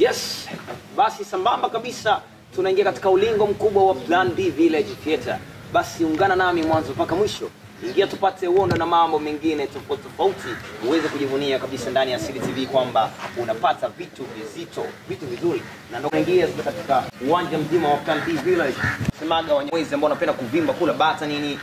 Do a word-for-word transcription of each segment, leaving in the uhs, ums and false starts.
Yes, basi sambamba kabisa tunaingia katika ulingo mkubwa wa Plan B Village Theatre. Basi ungana nami mwanzo mpaka mwisho. Ingia tupate uondo na mambo mengine tofauti tofauti, uweze kujivunia kabisa ndani ya C T V kwamba unapata vitu vizito, vitu vizuri. Na ndio unaingia katika uwanja mzima wa Plan B Village. Semaga wanyamwezi ambao wanapenda kuvimba kula bata nini,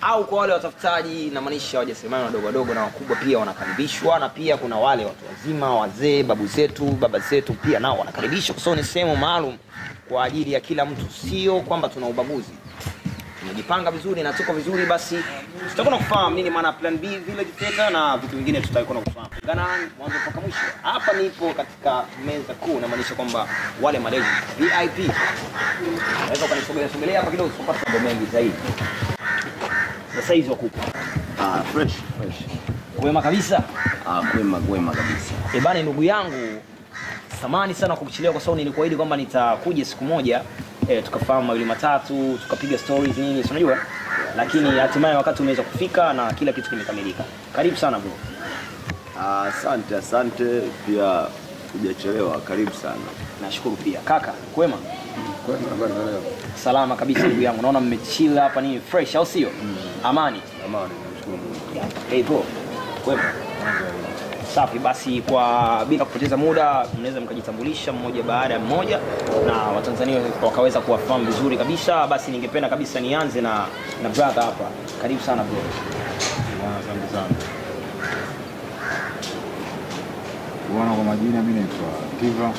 au kwa wale watafutaji na maanisha wajasemani wadogo wadogo na wakubwa pia wanakaribishwa, na pia kuna wale watu wazima, wazee, babu zetu, baba zetu pia nao wanakaribishwa. Kwa sababu ni sehemu maalum kwa ajili ya kila mtu, sio kwamba tuna ubaguzi. Tunajipanga vizuri na tuko vizuri, basi tutakuwa kufahamu nini maana Plan B Village Theatre na vitu vingine tutakuwa kufahamu. Ngana mwanzo mpaka mwisho. Hapa nipo katika meza kuu na maanisha kwamba wale malezi V I P. Naweza kunisogea sogelea hapa kidogo tupate mambo mengi zaidi. Sasa hizo kuku. Ah, fresh, fresh. Kwema kabisa? Ah, kwema, kwema kabisa. E bana ndugu yangu, samani sana kukuchelewa kwa sababu nilikuahidi kwamba nitakuja siku moja, e, tukafahamu mawili matatu, tukapiga stories nini, unajua? Lakini hatimaye wakati umeweza kufika na kila kitu kimekamilika. Karibu sana bro. Ah, asante, asante pia hujachelewa. Karibu sana. Nashukuru pia. Kaka, kwema? Kwema habari za leo? Salama kabisa ndugu yangu. Naona mmechilla hapa nini fresh au sio? Amani. Amani, nashukuru Mungu. Hey bro. Kwema. Safi, basi kwa bila kupoteza muda mnaweza mkajitambulisha mmoja baada ya mmoja na Watanzania wakaweza kuwafahamu vizuri kabisa. Basi ningependa kabisa nianze na na brother hapa. Karibu sana bro. Asante sana. Bwana, kwa majina mimi naitwa Tiva.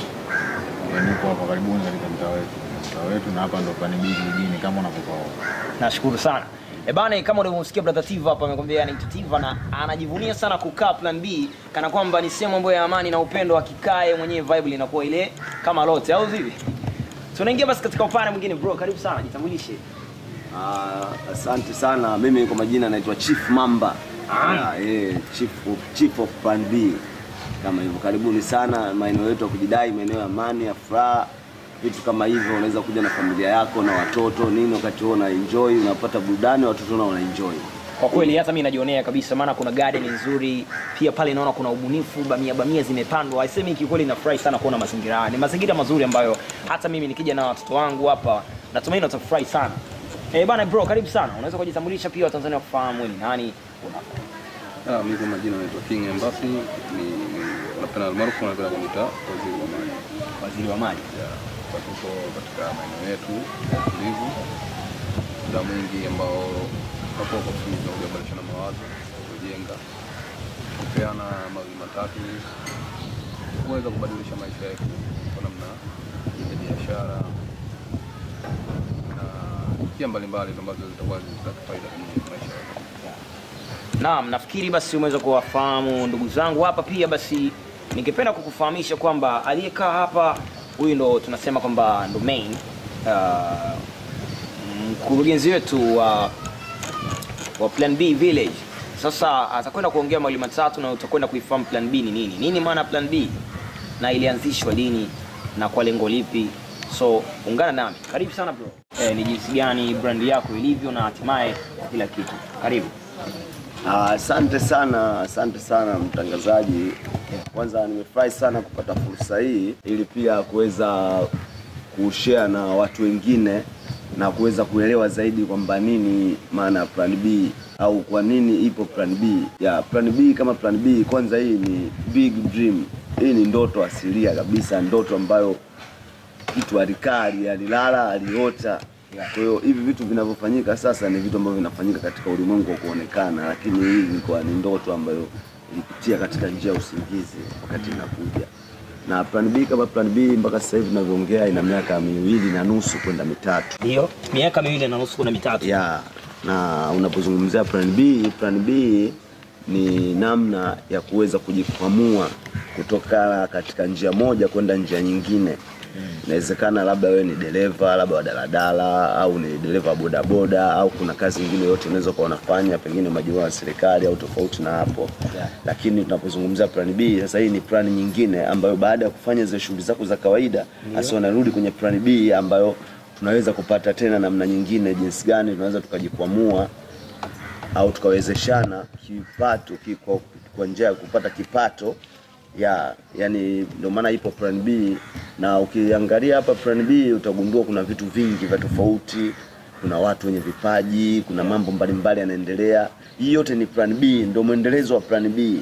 Niko hapa karibuni katika mtaa wetu. Mtaa wetu na hapa ndo Plan B mjini kama unavyoona. Nashukuru sana. E bana, kama ulivyomsikia brother Tiva hapa amekwambia ni Tiva na anajivunia sana kukaa Plan B, kana kwamba ni sema mambo ya amani na upendo, akikae mwenyewe vibe inakuwa ile kama lote au vipi. Tunaingia basi katika upande mwingine bro, karibu sana, jitambulishe. Ah, asante sana. Mimi kwa majina naitwa Chief Mamba. Ah, eh Chief of Chief of Plan B. Kama hivyo, karibuni sana maeneo yetu ya kujidai, maeneo ya amani, ya furaha, vitu kama hivyo. Unaweza kuja na familia yako na watoto nini, wakati una enjoy, unapata burudani, watoto na wana enjoy. Kwa kweli hata mimi najionea kabisa, maana kuna garden nzuri pia pale, naona kuna ubunifu, bamia bamia zimepandwa. Haisemi kikweli na furahi sana kuona mazingira haya. Ni mazingira mazuri ambayo hata mimi nikija na watoto wangu hapa natumaini watafurahi sana. Eh bana bro, karibu sana. Unaweza kujitambulisha pia Watanzania wafahamu ni nani unapo. Ah, mimi kwa majina naitwa King Embassy, ni napenda maarufu na kuita waziri wa maji. Waziri wa maji. Kwa tuko katika maeneo yetu tulivu. Kuna mwingi ambao hapo kwa kufunza kuhabarishana mawazo, kujenga, kupeana mawili matatu, kuweza kubadilisha maisha yetu kwa namna ya biashara na pia mbalimbali ambazo zitakuwa zitatupa faida kwenye maisha yetu. Naam, nafikiri basi umeweza kuwafahamu ndugu zangu hapa. Pia basi ningependa kukufahamisha kwamba aliyekaa hapa huyu ndo tunasema kwamba ndo main uh, mkurugenzi wetu wa uh, wa Plan B Village. Sasa atakwenda kuongea mawili matatu na utakwenda kuifahamu Plan B ni nini. Nini maana Plan B na ilianzishwa lini na kwa lengo lipi? So ungana nami. Karibu sana bro. Eh, ni jinsi gani brand yako ilivyo na hatimaye kila kitu. Karibu. Asante uh, sana, asante sana mtangazaji. Kwanza nimefurahi sana kupata fursa hii ili pia kuweza kushare na watu wengine na kuweza kuelewa zaidi kwamba nini maana Plan B au kwa nini ipo Plan B. Ya Plan B kama Plan B, kwanza hii ni big dream. Hii ni ndoto asilia kabisa, ndoto ambayo kitu alikali, alilala, aliota. Kwa hiyo hivi vitu vinavyofanyika sasa ni vitu ambavyo vinafanyika katika ulimwengu wa kuonekana, lakini hii ilikuwa ni ndoto ambayo ilipitia katika njia ya usingizi wakati inakuja. Na Plan B kama Plan B mpaka sasa hivi tunavyoongea ina miaka miwili na nusu kwenda mitatu. Ndio, miaka miwili na nusu kwenda mitatu. Yeah. Na unapozungumzia Plan B, Plan B ni namna ya kuweza kujikwamua kutoka katika njia moja kwenda njia nyingine. Inawezekana labda wewe ni dereva, labda wa daladala au ni dereva boda boda, au kuna kazi nyingine yote unaweza kuwa unafanya pengine majukumu ya serikali au tofauti na hapo. Yeah. Lakini tunapozungumzia Plan B sasa, hii ni plan nyingine ambayo baada ya kufanya zile shughuli zako za kawaida hasa unarudi kwenye Plan B ambayo tunaweza kupata tena namna nyingine, jinsi gani tunaweza tukajikwamua au tukawezeshana kipato, kwa njia ya kupata kipato ya yani ndio maana ipo Plan B. Na ukiangalia hapa Plan B utagundua kuna vitu vingi vya tofauti, kuna watu wenye vipaji, kuna mambo mbalimbali yanaendelea. Hii yote ni Plan B, ndio muendelezo wa Plan B.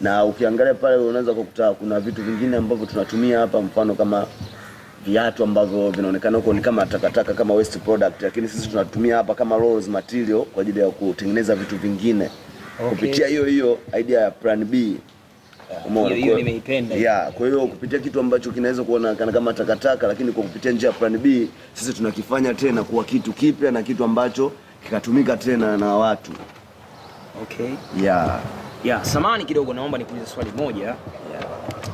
Na ukiangalia pale unaweza kukuta kuna vitu vingine ambavyo tunatumia hapa, mfano kama viatu ambavyo vinaonekana huko ni kama takataka, kama waste product, lakini sisi tunatumia hapa kama raw material kwa ajili ya kutengeneza vitu vingine. Okay. Kupitia hiyo hiyo idea ya Plan B. Hiyo hiyo nimeipenda. Yeah, kwa hiyo kupitia kitu ambacho kinaweza kuonekana kama takataka, lakini kwa kupitia njia ya Plan B sisi tunakifanya tena kuwa kitu kipya na kitu ambacho kikatumika tena na watu. Okay. Yeah. Yeah, samahani kidogo, naomba nikuulize swali moja. Yeah.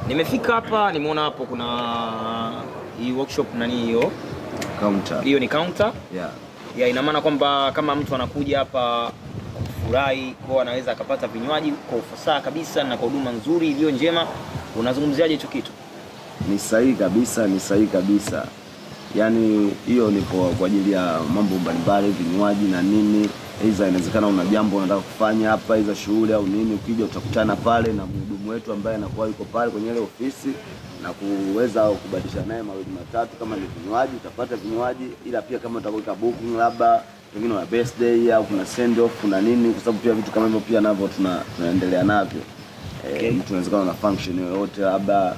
Nimefika hapa, nimeona hapo kuna hii workshop nani hiyo? Counter. Hiyo ni counter? Yeah. Yeah, ina maana kwamba kama mtu anakuja hapa kurai kwa anaweza akapata vinywaji kwa ufasaha kabisa na kwa huduma nzuri iliyo njema. Unazungumziaje hicho kitu? Ni sahihi kabisa, ni sahihi kabisa. Yaani hiyo ni kwa ajili ya mambo mbalimbali, vinywaji na nini. Iza inawezekana una jambo unataka kufanya hapa, iza shughuli au nini, ukija utakutana pale na mhudumu wetu ambaye anakuwa yuko pale kwenye ile ofisi na kuweza kubadilishana naye mawili matatu. Kama ni vinywaji utapata vinywaji, ila pia kama utakoika booking labda pengine una birthday au kuna send off kuna nini, kwa sababu pia vitu kama hivyo pia navyo tuna, tunaendelea navyo. Okay. E, mtu anawezekana na function yoyote labda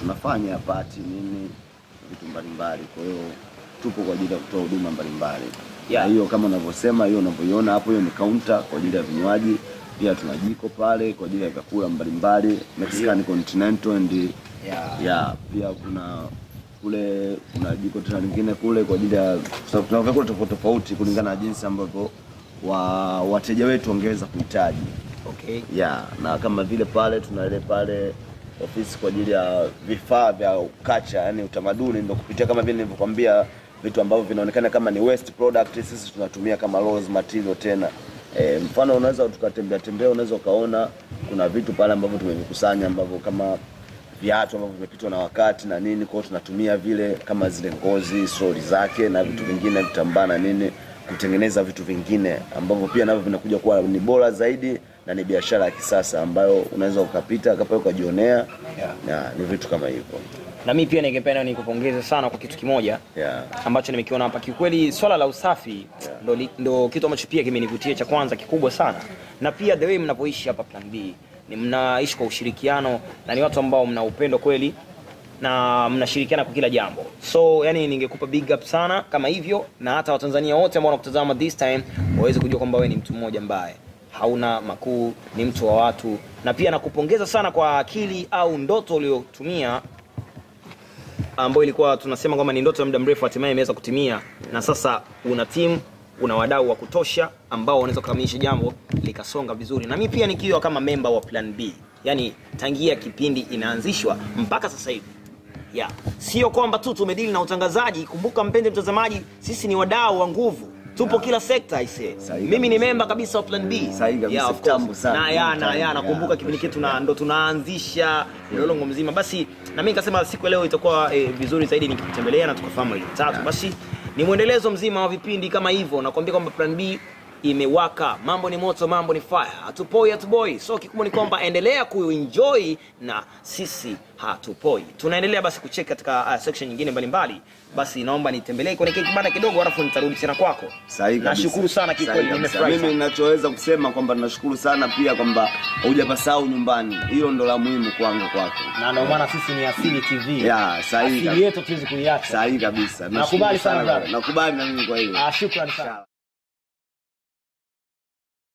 tunafanya party nini, vitu mbalimbali. Kwa hiyo tupo kwa ajili ya kutoa huduma mbalimbali. Yeah. Hiyo kama unavyosema, hiyo unavyoiona hapo, hiyo ni counter kwa ajili ya vinywaji. Pia tuna jiko pale kwa ajili ya vyakula mbalimbali, Mexican, yeah, continental and yeah. Yeah, pia kuna kule kuna jiko tena lingine kule kwa ajili ya kuna vyakula tofauti tofauti kulingana na jinsi ambavyo wa wateja wetu wangeweza kuhitaji. Okay. Yeah, na kama vile pale tuna ile pale ofisi kwa ajili ya vifaa vya ukacha, yani utamaduni, ndio kupitia kama vile nilivyokuambia vitu ambavyo vinaonekana kama ni waste product sisi tunatumia kama raw material tena. E, mfano unaweza tukatembea tembea unaweza kaona kuna vitu pale ambavyo tumevikusanya ambavyo kama viatu ambavyo vimepitwa na wakati na nini, kwa tunatumia vile kama zile ngozi, soli zake na vitu vingine vitambana nini kutengeneza vitu vingine ambavyo pia navyo vinakuja kuwa ni bora zaidi na ni biashara ya kisasa ambayo unaweza ukapita kapa ukajionea. Yeah. Na ni vitu kama hivyo. Na mimi pia ningependa nikupongeze sana kwa kitu kimoja, yeah, ambacho nimekiona hapa. Kiukweli swala la usafi, yeah, ndo, ndo kitu ambacho pia kimenivutia cha kwanza kikubwa sana. Na pia the way mnapoishi hapa Plan B ni mnaishi kwa ushirikiano na ni watu ambao mna upendo kweli na mnashirikiana kwa kila jambo. So yani ningekupa big up sana kama hivyo, na hata Watanzania wote ambao wanakutazama this time waweze kujua kwamba wewe ni mtu mmoja mbaya, hauna makuu, ni mtu wa watu. Na pia nakupongeza sana kwa akili au ndoto uliyotumia ambayo ilikuwa tunasema kwamba ni ndoto ya muda mrefu, hatimaye imeweza kutimia. Na sasa una team, una wadau wa kutosha ambao wanaweza kukamilisha jambo likasonga vizuri. Na mimi pia nikiwa kama member wa Plan B, yani tangia kipindi inaanzishwa mpaka sasa hivi. Yeah, sio kwamba tu tumedili na utangazaji. Kumbuka mpende mtazamaji, sisi ni wadau wa nguvu. Tupo kila sekta ise. Mimi ni member kabisa wa Plan B. Sahihi yeah, kabisa sana. Na ya na ya nakumbuka kipindi kitu na ndo tunaanzisha mlolongo mzima. Basi na mimi nikasema siku leo itakuwa eh, vizuri zaidi nikikutembelea na tukafahamu hiyo tatu. Yeah. Basi ni muendelezo mzima wa vipindi kama hivyo. Nakwambia kwamba Plan B imewaka. Mambo ni moto, mambo ni fire. Hatupoi, hatupoi. So kikubwa ni kwamba endelea kuenjoy na sisi hatupoi. Tunaendelea basi kucheck katika uh, section nyingine mbalimbali. Basi naomba nitembelee kwenye kibanda kidogo alafu nitarudi tena kwako. Sahihi kabisa. Nashukuru sana kikweli, nimefurahi. Mimi ninachoweza kusema kwamba nashukuru sana pia kwamba hujapasahau nyumbani. Hilo ndo la muhimu kwangu kwako. Na ndio maana sisi ni Asili T V. Ya, sahihi. Asili yetu tuweze kuiacha. Sahihi kabisa. Nakubali sana. Nakubali na mimi kwa hiyo. Ah, shukrani sana.